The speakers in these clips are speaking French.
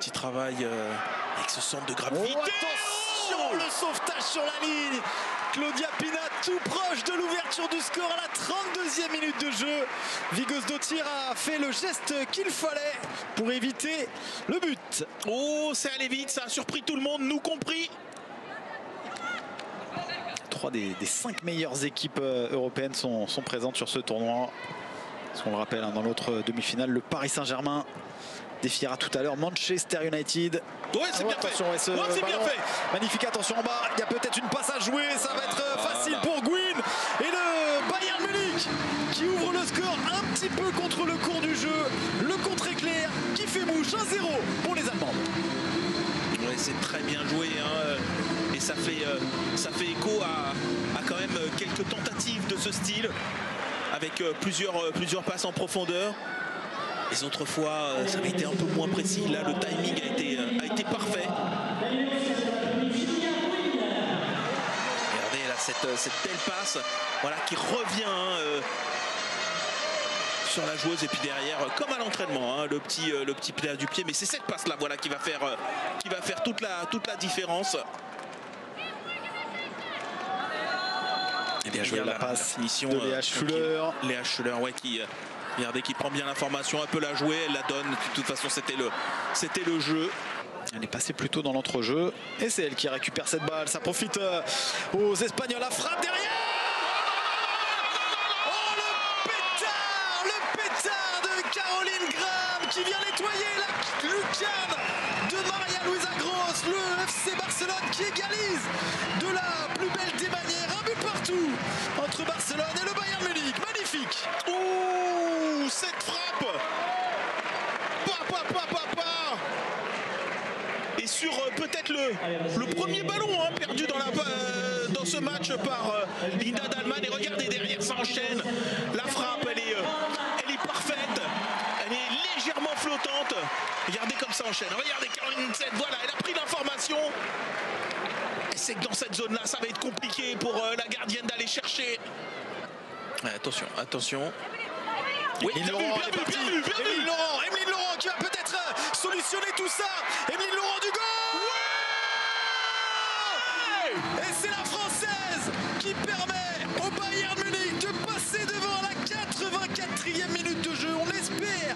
Petit travail avec ce centre de gravité. Oh, attention, le sauvetage sur la ligne. Claudia Pina tout proche de l'ouverture du score à la 32e minute de jeu. Vigozdotir a fait le geste qu'il fallait pour éviter le but. Oh, c'est allé vite, ça a surpris tout le monde, nous compris. Trois des cinq meilleures équipes européennes sont présentes sur ce tournoi. Parce qu'on le rappelle, dans l'autre demi-finale, le Paris Saint-Germain défiera tout à l'heure Manchester United. Ouais, c'est bien fait. Magnifique, attention en bas. Il y a peut-être une passe à jouer. Ça va être facile pour Gwynn. Et le Bayern Munich qui ouvre le score un petit peu contre le cours du jeu. Le contre-éclair qui fait mouche. 1-0 pour les Allemands. Ouais, c'est très bien joué. Hein. Et ça fait écho à quand même quelques tentatives de ce style. Avec plusieurs passes en profondeur. Les autres fois, ça avait été un peu moins précis. Là, le timing a été parfait. Regardez là cette belle passe, voilà, qui revient sur la joueuse, et puis derrière, comme à l'entraînement, le petit plat du pied. Mais c'est cette passe là, voilà, qui va faire toute la différence. Et bien joué, la passe finition de Léa Schuller. Léa Schuller, ouais, qui... Regardez qui prend bien l'information, elle peut la jouer, elle la donne. De toute façon, c'était le jeu. Elle est passée plutôt dans l'entrejeu. Et c'est elle qui récupère cette balle. Ça profite aux Espagnols. La frappe derrière. Oh, le pétard de Caroline Graham qui vient nettoyer la lucarne de Maria Luisa Gross. Le FC Barcelone qui égalise de la plus belle des manières. Un but partout entre Barcelone et le Bayern Munich. Magnifique. Ouh, cette frappe, et sur peut-être le premier ballon perdu dans ce match par Linda Dallemann. Et regardez, derrière, ça enchaîne. La frappe, elle est parfaite, elle est légèrement flottante. Regardez comme ça enchaîne. Regardez Caroline, voilà, elle a pris l'information. C'est que dans cette zone-là, ça va être compliqué pour la gardienne d'aller chercher. Ouais, attention. Oui, Emeline Laurent, qui va peut-être solutionner tout ça. Emeline Laurent du goal. Ouais. Et c'est la Française qui permet au Bayern Munich de passer devant à la 84e minute de jeu. On espère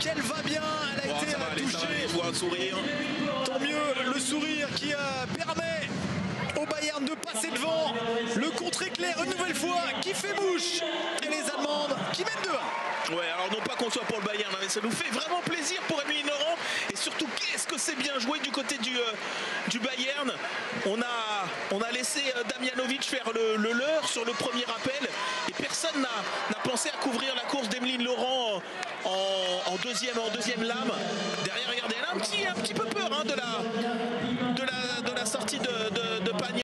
qu'elle va bien. Elle a été touchée. Je vois un sourire. Tant mieux, le sourire qui permet au Bayern de passer devant. Le contre-éclair une nouvelle fois qui fait bouche, et les Allemandes qui mènent 2-1. Ouais, alors non pas qu'on soit pour le Bayern, mais ça nous fait vraiment plaisir pour Emeline Laurent. Et surtout, qu'est-ce que c'est bien joué du côté du Bayern. On a laissé Damianovic faire le leur sur le premier appel, et personne n'a pensé à couvrir la course d'Emeline Laurent en deuxième lame. Derrière, regardez, elle a un petit peu peur de la